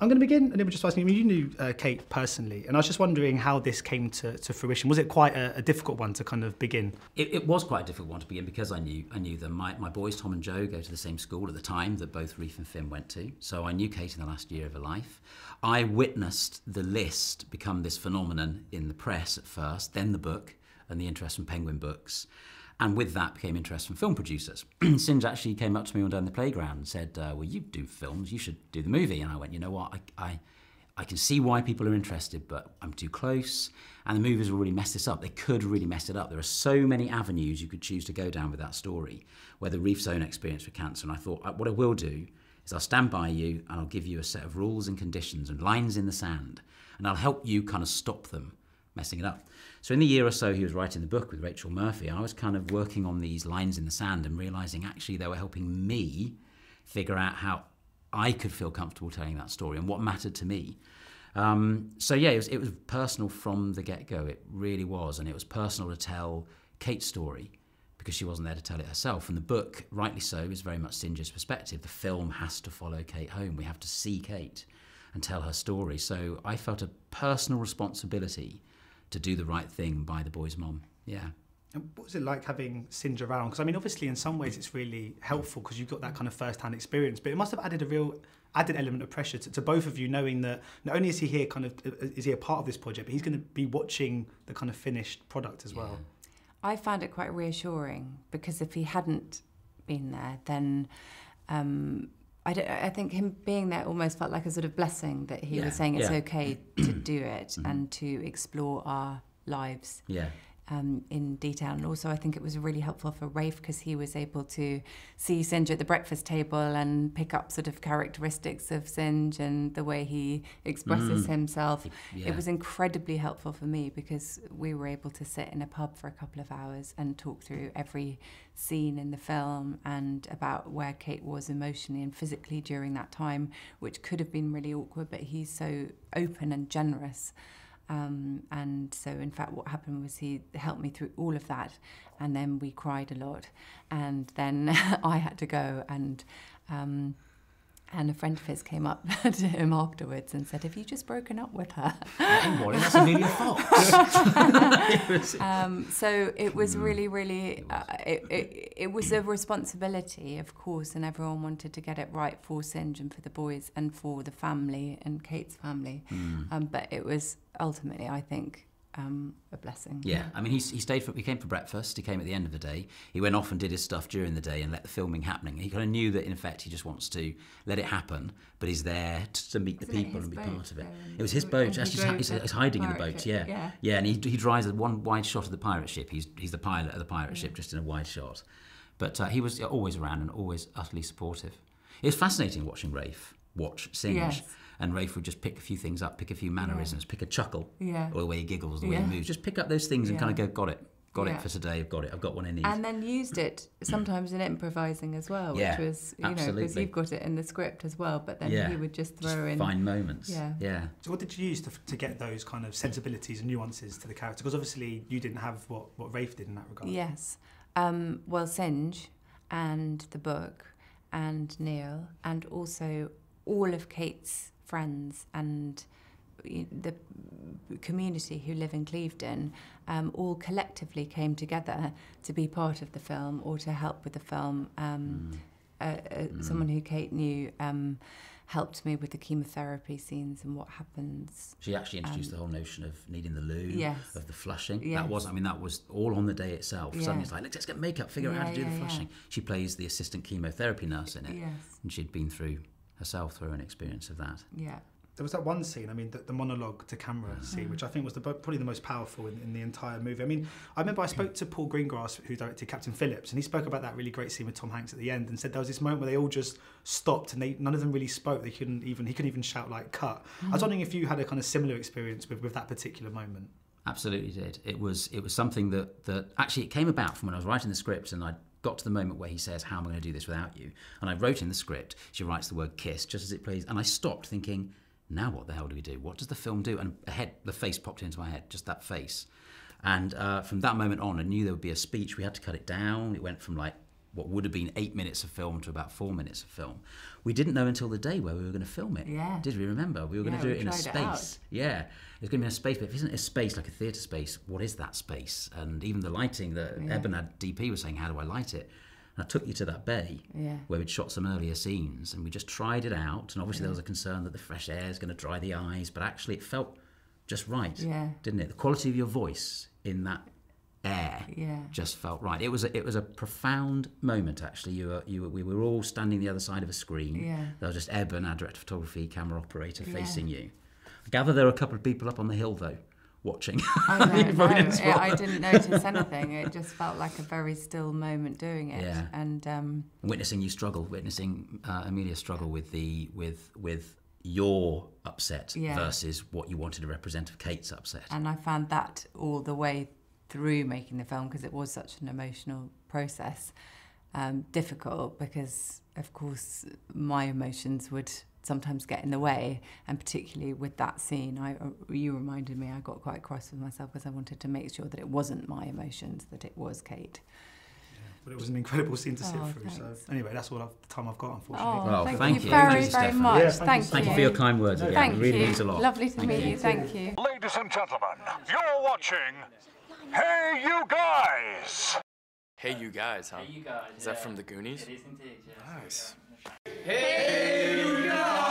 I'm going to begin a little bit just asking, you knew Kate personally, and I was just wondering how this came to fruition. Was it quite a difficult one to kind of begin? It was quite a difficult one to begin because I knew them. My boys, Tom and Joe, go to the same school at the time that both Reef and Finn went to, so I knew Kate in the last year of her life. I witnessed The List become this phenomenon in the press at first, then the book, and the interest from Penguin Books. And with that became interest from film producers. Singe actually came up to me one day on the playground and said, well, you do films, you should do the movie. And I went, you know what, I can see why people are interested, but I'm too close. And the movies will really mess this up. They could really mess it up. There are so many avenues you could choose to go down with that story, whether Reef's own experience with cancer. And I thought, what I will do is I'll stand by you and I'll give you a set of rules and conditions and lines in the sand, and I'll help you kind of stop them messing it up. So in the year or so he was writing the book with Rachel Murphy, I was kind of working on these lines in the sand and realising actually they were helping me figure out how I could feel comfortable telling that story and what mattered to me. So yeah, it was personal from the get-go, it really was, and it was personal to tell Kate's story because she wasn't there to tell it herself. And the book, rightly so, is very much Singe's perspective. The film has to follow Kate home. We have to see Kate and tell her story. So I felt a personal responsibility to do the right thing by the boy's mom, yeah. And what was it like having Singe around? Because I mean, obviously in some ways it's really helpful because you've got that kind of first-hand experience, but it must have added a real added element of pressure to both of you, knowing that not only is he here kind of, is he a part of this project, but he's going to be watching the kind of finished product as well. I found it quite reassuring because if he hadn't been there, then I think him being there almost felt like a sort of blessing that he was saying it's okay to do it and to explore our lives in detail. And also I think it was really helpful for Rafe because he was able to see Singe at the breakfast table and pick up sort of characteristics of Singe and the way he expresses himself. It was incredibly helpful for me because we were able to sit in a pub for a couple of hours and talk through every scene in the film and about where Kate was emotionally and physically during that time, which could have been really awkward, but he's so open and generous. And so in fact what happened was he helped me through all of that, and then we cried a lot, and then I had to go, and a friend of his came up to him afterwards and said, have you just broken up with her? That's Amelia Fox. So it was really, really, it was a responsibility, of course, and everyone wanted to get it right for Singe and for the boys and for the family and Kate's family. But it was ultimately, I think, a blessing. Yeah, I mean, he came for breakfast, he came at the end of the day, he went off and did his stuff during the day and let the filming happening. He kind of knew that in effect he just wants to let it happen, but he's there to meet the people and be part of it. It was his boat, actually he's hiding in a boat, yeah, and he drives one wide shot of the pirate ship, he's the pilot of the pirate ship, just in a wide shot. But he was always around and always utterly supportive. It was fascinating watching Rafe watch Singe. And Rafe would just pick a few things up, pick a few mannerisms, pick a chuckle, or the way he giggles, the way he moves. Just pick up those things and kind of go, got it for today, I've got it, I've got one in these. And then used it sometimes in improvising as well, which was, you know, because you've got it in the script as well, but then he would just throw in. Fine moments. So what did you use to get those kind of sensibilities and nuances to the character? Because obviously you didn't have what Rafe did in that regard. Yes. Well, Singe and the book and Neil and also all of Kate's friends and the community who live in Clevedon all collectively came together to be part of the film or to help with the film. Someone who Kate knew helped me with the chemotherapy scenes and what happens. She actually introduced the whole notion of needing the loo, of the flushing. That was all on the day itself. Suddenly it's like, let's get makeup, figure out how to do the flushing. She plays the assistant chemotherapy nurse in it, and she'd been through herself through an experience of that. There was that one scene, I mean, the monologue to camera scene, which I think was probably the most powerful in the entire movie. I mean, I remember I spoke to Paul Greengrass, who directed Captain Phillips, and he spoke about that really great scene with Tom Hanks at the end and said there was this moment where they all just stopped and none of them really spoke. They couldn't even, he couldn't even shout, like, cut. I was wondering if you had a kind of similar experience with that particular moment. Absolutely did. It was something that actually it came about from when I was writing the script, and I got to the moment where he says, how am I going to do this without you? And I wrote in the script, she writes the word kiss just as it plays, and I stopped thinking, now what the hell do we do? What does the film do? And the face popped into my head, just that face. And from that moment on, I knew there would be a speech. We had to cut it down. It went from like what would have been 8 minutes of film to about 4 minutes of film. We didn't know until the day where we were going to film it. Yeah. Did we remember? We were going to do it in a space. Yeah. It's going to be in a space, but if it isn't a space, like a theatre space, what is that space? And even the lighting that Eben had, DP was saying, how do I light it? And I took you to that bay where we'd shot some earlier scenes, and we just tried it out. And obviously there was a concern that the fresh air is going to dry the eyes, but actually it felt just right, didn't it? The quality of your voice in that air just felt right. It was a profound moment, actually. We were all standing the other side of a screen. There was just Eben, our director of photography, camera operator, facing you. I gather there were a couple of people up on the hill, though, watching. I didn't notice anything. It just felt like a very still moment doing it. Yeah. And witnessing you struggle, witnessing Amelia struggle with the with your upset versus what you wanted to represent of Kate's upset. And I found that all the way through making the film, because it was such an emotional process, difficult, because of course my emotions would sometimes get in the way, and particularly with that scene, you reminded me I got quite cross with myself because I wanted to make sure that it wasn't my emotions, that it was Kate. But it was an incredible scene to sit through. Thanks. So anyway, that's all the time I've got, unfortunately. Oh, well, thank you very much. Yeah, thank you for your kind words again. Thank you. It really means a lot. Lovely to meet you. Thank you. Ladies and gentlemen, you're watching Hey You Guys! Hey You Guys, huh? Hey You Guys. Is that from the Goonies? It is indeed, yes. Nice. Hey You Guys!